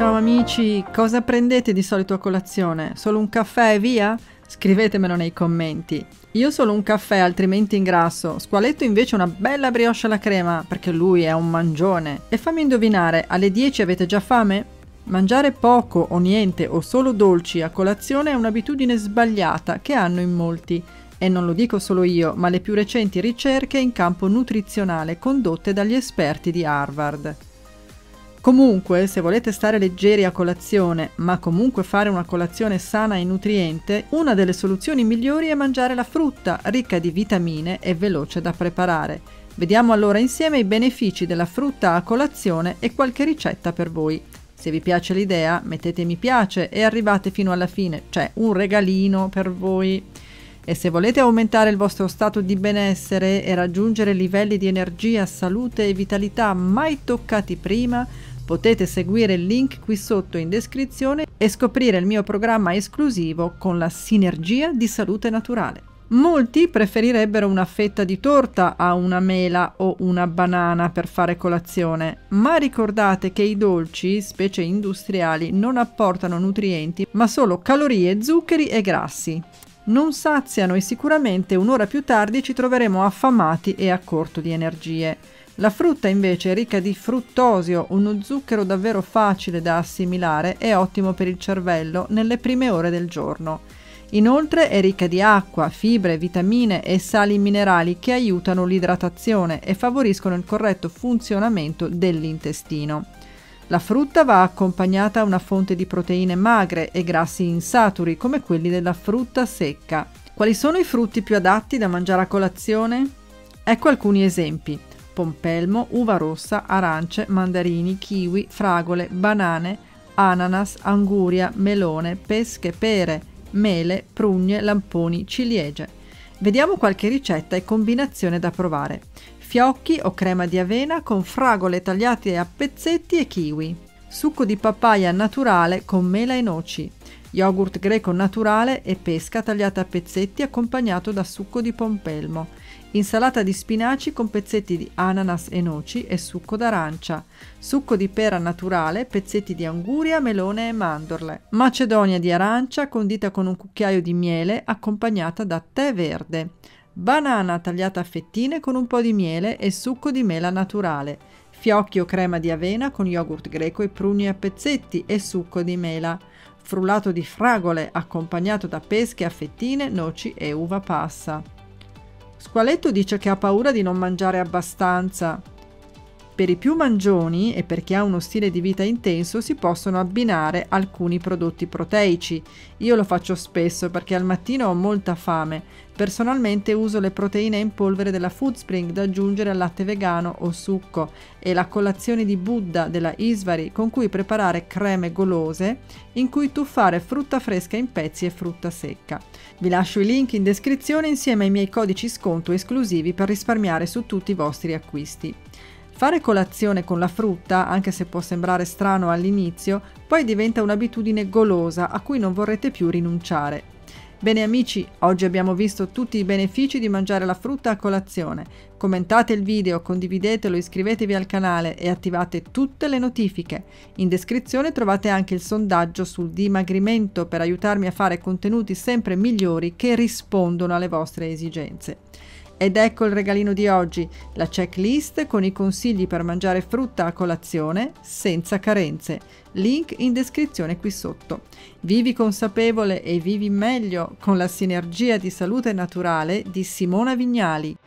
Ciao amici, cosa prendete di solito a colazione? Solo un caffè e via? Scrivetemelo nei commenti. Io solo un caffè, altrimenti ingrasso. Squaletto invece una bella brioche alla crema, perché lui è un mangione. E fammi indovinare, alle 10 avete già fame? Mangiare poco o niente o solo dolci a colazione è un'abitudine sbagliata che hanno in molti. E non lo dico solo io, ma le più recenti ricerche in campo nutrizionale condotte dagli esperti di Harvard. Comunque, se volete stare leggeri a colazione, ma comunque fare una colazione sana e nutriente, una delle soluzioni migliori è mangiare la frutta, ricca di vitamine e veloce da preparare. Vediamo allora insieme i benefici della frutta a colazione e qualche ricetta per voi. Se vi piace l'idea, mettete mi piace e arrivate fino alla fine, c'è un regalino per voi. E se volete aumentare il vostro stato di benessere e raggiungere livelli di energia, salute e vitalità mai toccati prima, potete seguire il link qui sotto in descrizione e scoprire il mio programma esclusivo con la Sinergia di Salute Naturale. Molti preferirebbero una fetta di torta a una mela o una banana per fare colazione, ma ricordate che i dolci, specie industriali, non apportano nutrienti, ma solo calorie, zuccheri e grassi. Non saziano e sicuramente un'ora più tardi ci troveremo affamati e a corto di energie. La frutta invece è ricca di fruttosio, uno zucchero davvero facile da assimilare e ottimo per il cervello nelle prime ore del giorno. Inoltre è ricca di acqua, fibre, vitamine e sali minerali che aiutano l'idratazione e favoriscono il corretto funzionamento dell'intestino. La frutta va accompagnata a una fonte di proteine magre e grassi insaturi come quelli della frutta secca. Quali sono i frutti più adatti da mangiare a colazione? Ecco alcuni esempi: pompelmo, uva rossa, arance, mandarini, kiwi, fragole, banane, ananas, anguria, melone, pesche, pere, mele, prugne, lamponi, ciliegie. Vediamo qualche ricetta e combinazione da provare. Fiocchi o crema di avena con fragole tagliate a pezzetti e kiwi, succo di papaya naturale con mela e noci, yogurt greco naturale e pesca tagliata a pezzetti accompagnato da succo di pompelmo, insalata di spinaci con pezzetti di ananas e noci e succo d'arancia, succo di pera naturale, pezzetti di anguria, melone e mandorle, macedonia di arancia condita con un cucchiaio di miele accompagnata da tè verde, banana tagliata a fettine con un po' di miele e succo di mela naturale, fiocchi o crema di avena con yogurt greco e prugne a pezzetti e succo di mela, frullato di fragole accompagnato da pesche a fettine, noci e uva passa. Squaletto dice che ha paura di non mangiare abbastanza. Per i più mangioni e per chi ha uno stile di vita intenso si possono abbinare alcuni prodotti proteici. Io lo faccio spesso perché al mattino ho molta fame. Personalmente uso le proteine in polvere della Foodspring da aggiungere al latte vegano o succo e la colazione di Buddha della Isvari con cui preparare creme golose in cui tuffare frutta fresca in pezzi e frutta secca. Vi lascio i link in descrizione insieme ai miei codici sconto esclusivi per risparmiare su tutti i vostri acquisti. Fare colazione con la frutta, anche se può sembrare strano all'inizio, poi diventa un'abitudine golosa a cui non vorrete più rinunciare. Bene amici, oggi abbiamo visto tutti i benefici di mangiare la frutta a colazione. Commentate il video, condividetelo, iscrivetevi al canale e attivate tutte le notifiche. In descrizione trovate anche il sondaggio sul dimagrimento per aiutarmi a fare contenuti sempre migliori che rispondono alle vostre esigenze. Ed ecco il regalino di oggi, la checklist con i consigli per mangiare frutta a colazione senza carenze. Link in descrizione qui sotto. Vivi consapevole e vivi meglio con la Sinergia di Salute Naturale di Simona Vignali.